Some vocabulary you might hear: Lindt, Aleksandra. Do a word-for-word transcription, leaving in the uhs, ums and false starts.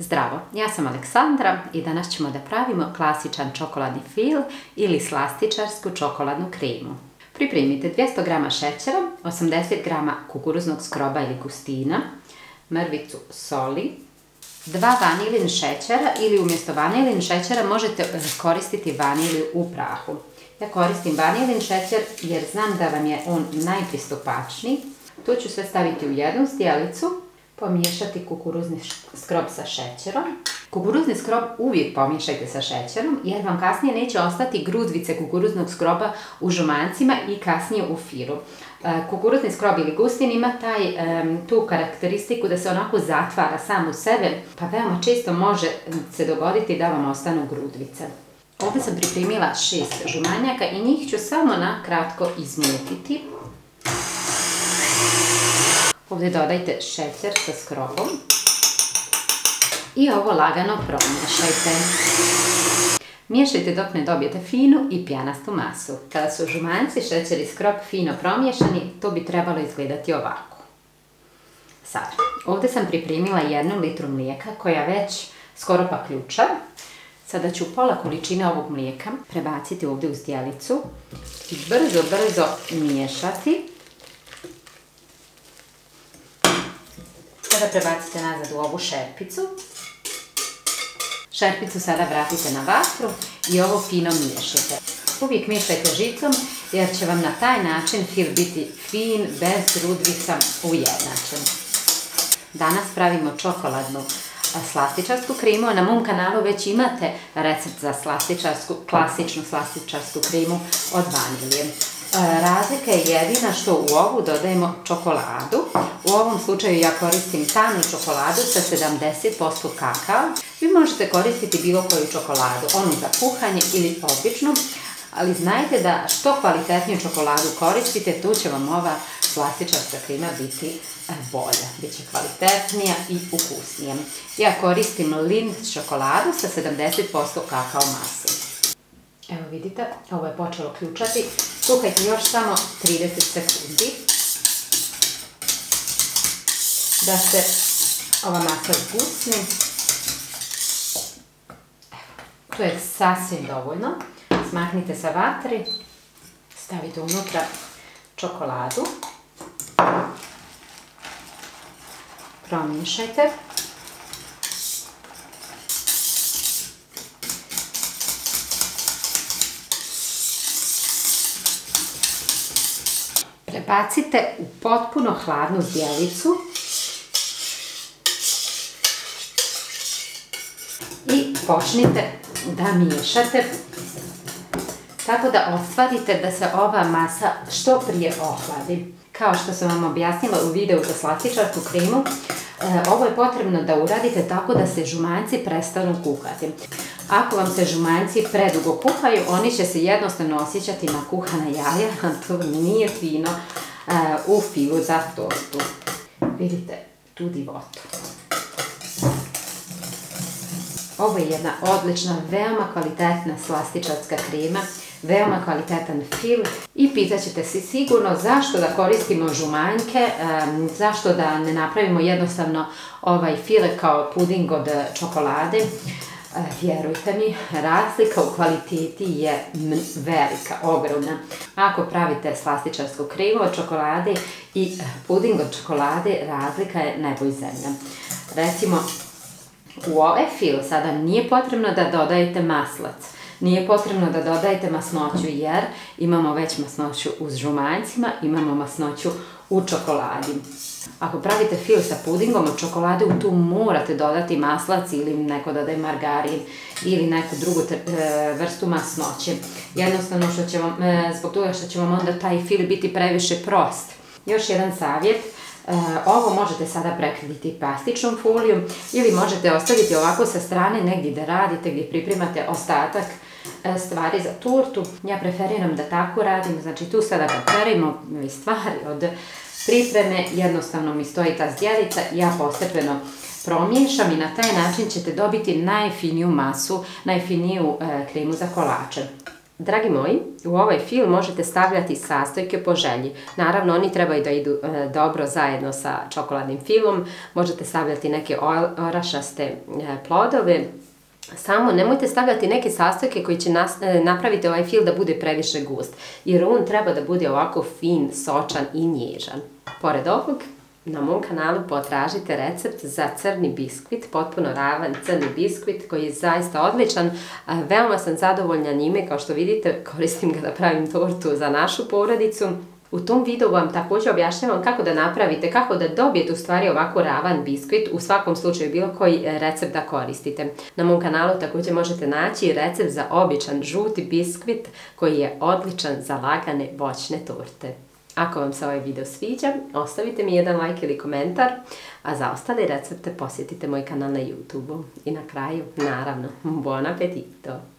Zdravo, ja sam Aleksandra i danas ćemo da pravimo klasičan čokoladni fil ili slastičarsku čokoladnu kremu. Pripremite dvjesto grama šećera, osamdeset grama kukuruznog skroba ili gustina, mrvicu soli, dva vanilin šećera ili umjesto vanilin šećera možete koristiti vaniliju u prahu. Ja koristim vanilin šećer jer znam da vam je on najpristupačniji. Tu ću sve staviti u jednu zdjelicu. Pomiješati kukuruzni skrob sa šećerom. Kukuruzni skrob uvijek pomiješajte sa šećerom jer vam kasnije neće ostati grudvice kukuruznog skroba u žumancima i kasnije u firu. Kukuruzni skrob ili gustin ima taj, tu karakteristiku da se onako zatvara sam u sebe, pa veoma često može se dogoditi da vam ostanu grudvice. Ovdje sam pripremila šest žumanjaka i njih ću samo na kratko izmutiti. Ovdje dodajte šećer sa skrobom i ovo lagano promiješajte. Miješajte dok ne dobijete finu i pjanastu masu. Kada su žumanci, šećer i skrob fino promiješani, to bi trebalo izgledati ovako. Sad, ovdje sam pripremila jednu litru mlijeka koja već skoro pa ključa. Sada ću pola količine ovog mlijeka prebaciti ovdje u zdjelicu i brzo, brzo miješati. Sada prebacite nazad u ovu šerpicu. Šerpicu sada vratite na vatru i ovo fino miješajte. Uvijek miješajte žicom jer će vam na taj način fil biti fin, bez grudvica, ujednačen. Danas pravimo čokoladnu slastičarsku kremu, a na mom kanalu već imate recept za slastičarsku, klasičnu slastičarsku kremu od vanilije. Razlika je jedina što u ovu dodajemo čokoladu. U ovom slučaju ja koristim tamnu čokoladu sa sedamdeset posto kakao. Vi možete koristiti bilo koju čokoladu, onu za kuhanje ili običnu, ali znajte da što kvalitetniju čokoladu koristite, tu će vam ova slastičarska krema biti bolja, bit će kvalitetnija i ukusnija. Ja koristim Lindt čokoladu sa sedamdeset posto kakao mase. Evo vidite, ovo je počelo ključati. Kuhajte još samo trideset sekundi da se ova masa zgusni. To je sasvim dovoljno. Smaknite sa vatri, stavite unutra čokoladu, promiješajte. Prebacite u potpuno hladnu zdjelicu i počnite da miješate tako da ostvarite da se ova masa što prije ohladi. Kao što sam vam objasnila u videu za slastičarsku kremu, ovo je potrebno da uradite tako da se žumanci prestanu kuhati. Ako vam se žumanci predugo kuhaju, oni će se jednostavno osjećati na kuhana jaja, a to nije fino uh, u filu za tortu. Vidite tu divotu. Ovo je jedna odlična, veoma kvalitetna slastičarska krema, veoma kvalitetan fil i pitat ćete se sigurno zašto da koristimo žumanjke, zašto da ne napravimo jednostavno ovaj fil kao puding od čokolade. Vjerujte mi, razlika u kvaliteti je velika, ogromna. Ako pravite slastičarsku kremu od čokolade i puding od čokolade, razlika je nebo i zemlja. Recimo, u ovaj fil sada nije potrebno da dodajete maslac, nije potrebno da dodajete masnoću jer imamo već masnoću u žumanjcima, imamo masnoću u čokoladi. Ako pravite fil sa pudingom od čokolade, u tu morate dodati maslac ili neko dodaje margarin ili neku drugu vrstu masnoće. Jednostavno što će vam, zbog toga što će vam onda taj fil biti previše prost. Još jedan savjet. Ovo možete sada prekriviti plastičnom folijom ili možete ostaviti ovako sa strane negdje da radite, gdje pripremate ostatak stvari za tortu. Ja preferiram da tako radim, znači tu sada kad pravimo stvari od pripreme, jednostavno mi stoji ta zdjelica, ja postepeno promiješam i na taj način ćete dobiti najfiniju masu, najfiniju kremu za kolače. Dragi moji, u ovaj fil možete stavljati sastojke po želji. Naravno, oni trebaju da idu dobro zajedno sa čokoladnim filom. Možete stavljati neke orašaste plodove. Samo nemojte stavljati neke sastojke koji će napraviti ovaj fil da bude previše gust, jer on treba da bude ovako fin, sočan i nježan. Pored ovog, na mom kanalu potražite recept za crni biskvit, potpuno ravan crni biskvit koji je zaista odličan. Veoma sam zadovoljna njime, kao što vidite koristim ga da pravim tortu za našu porodicu. U tom videu vam također objašnjavam kako da napravite, kako da dobijete u stvari ovako ravan biskvit, u svakom slučaju bilo koji recept da koristite. Na mom kanalu također možete naći recept za običan žuti biskvit koji je odličan za lagane voćne torte. Ako vam se ovaj video sviđa, ostavite mi jedan like ili komentar, a za ostale recepte posjetite moj kanal na YouTube-u. I na kraju, naravno, buon appetito!